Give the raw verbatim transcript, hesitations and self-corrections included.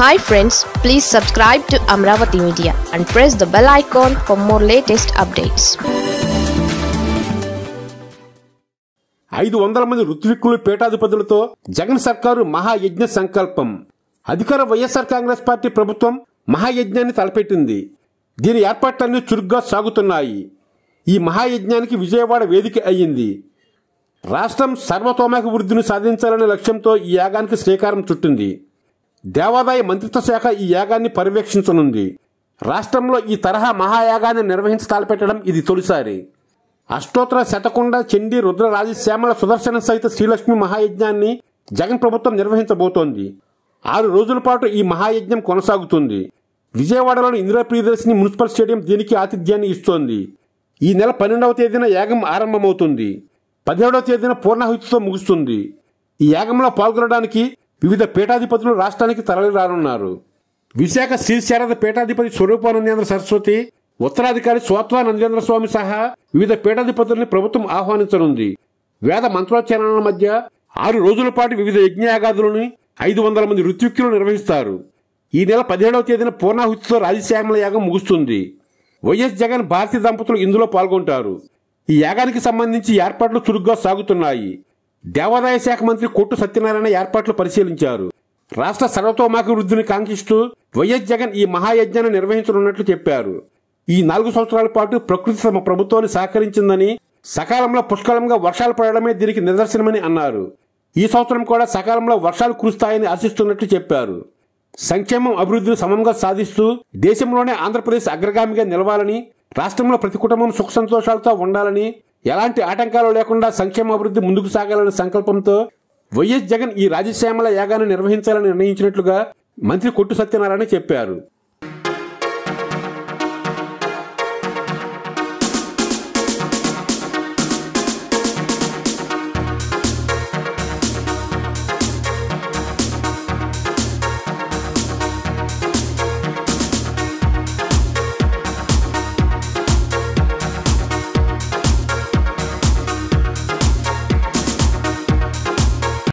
Hi friends, please subscribe to Amravati Media and press the bell icon for more latest updates. five hundred మంది ఋత్విక్కులు పేటాధిపతులతో జగన్ సర్కారు మహాయజ్ఞ సంకల్పం. అధికార YSR Congress party ప్రభుత్వం మహాయజ్ఞాన్ని తలపెట్టింది. దీని ఏర్పాట్లన్నీ చురుగ్గా సాగుతున్నాయి. ఈ మహాయజ్ఞానికి విజయవాడ వేదిక అయ్యింది. రాష్ట్రం సర్వతోముఖ వృద్ధిని సాధించాలనే లక్ష్యంతో ఈ యాగానికి శ్రీకారం చుట్టింది. దేవాదాయ మంత్రిత్వ శాఖ ఈ యాగాన్ని పర్యవేక్షించనుంది. రాష్ట్రంలో ఈ తరహా మహాయాగాన్ని నిర్వహించి తలపెట్టడం ఇది తొలిసారి. అష్టోత్తర శతకొండ చండీ రుద్ర రాజశ్యామల సుదర్శన సహిత శ్రీలక్ష్మి మహాయజ్ఞాన్ని జగన్ ప్రభుత్వం నిర్వహించబోతోంది. ఆరు రోజుల పాటు ఈ మహాయజ్ఞం కొనసాగుతుంది. విజయవాడలోని ఇందిరా ప్రియదర్శిని మున్సిపల్ స్టేడియం దీనికి ఆతిథ్యాన్ని ఇస్తోంది. ఈ నెల పన్నెండవ తేదీన యాగం ఆరంభమవుతుంది. పదిహేడవ తేదీన పూర్ణాహుతితో ముగుస్తుంది. ఈ యాగంలో పాల్గొనడానికి వివిధ పీఠాధిపతులు రాష్ట్రానికి తరలి రానున్నారు. విశాఖ శ్రీ శారద పీఠాధిపతి స్వరూపానందేంద్ర సరస్వతి, ఉత్తరాధికారి స్వాత్వానందేంద్ర స్వామి సహా వివిధ పీఠాధిపతుల్ని ప్రభుత్వం ఆహ్వానించనుంది. వేద మంత్రోచ్చారణల మధ్య ఆరు రోజుల పాటు వివిధ యజ్ఞయాగాదులను ఐదు వందల మంది ఋత్విక్కులు నిర్వహిస్తారు. ఈ నెల పదిహేడవ తేదీన పూర్ణాహుతితో రాజశ్యామల యాగం ముగుస్తుంది. వైఎస్ జగన్ భారతీ దంపతులు ఇందులో పాల్గొంటారు. ఈ యాగానికి సంబంధించి ఏర్పాట్లు చురుగ్గా సాగుతున్నాయి. దేవాదాయ శాఖ మంత్రి కొట్టు సత్యనారాయణ ఏర్పాట్లు పరిశీలించారు. రాష్ట్ర సర్వతోముఖాభివృద్ధిని కాంక్షిస్తూ వైఎస్ జగన్ ఈ మహాయజ్ఞాన్ని నిర్వహించనున్నట్లు చెప్పారు. ఈ నాలుగు సంవత్సరాల పాటు ప్రకృతి తమ ప్రభుత్వాన్ని సహకరించిందని, సకాలంలో పుష్కలంగా వర్షాలు పడడమే దీనికి నిదర్శనమని అన్నారు. ఈ సంవత్సరం కూడా సకాలంలో వర్షాలు కురుస్తాయని ఆశిస్తున్నట్లు చెప్పారు. సంక్షేమం, అభివృద్ధిని సమంగా సాధిస్తూ దేశంలోనే ఆంధ్రప్రదేశ్ అగ్రగామిగా నిలవాలని, రాష్ట్రంలో ప్రతి కుటుంబం సుఖ సంతోషాలతో ఉండాలని, ఎలాంటి ఆటంకాలు లేకుండా సంక్షేమాభివృద్ధి ముందుకు సాగాలనే సంకల్పంతో వైఎస్ జగన్ ఈ రాజశ్యామల యాగాన్ని నిర్వహించాలని నిర్ణయించినట్లుగా మంత్రి కొట్టు సత్యనారాయణ చెప్పారు.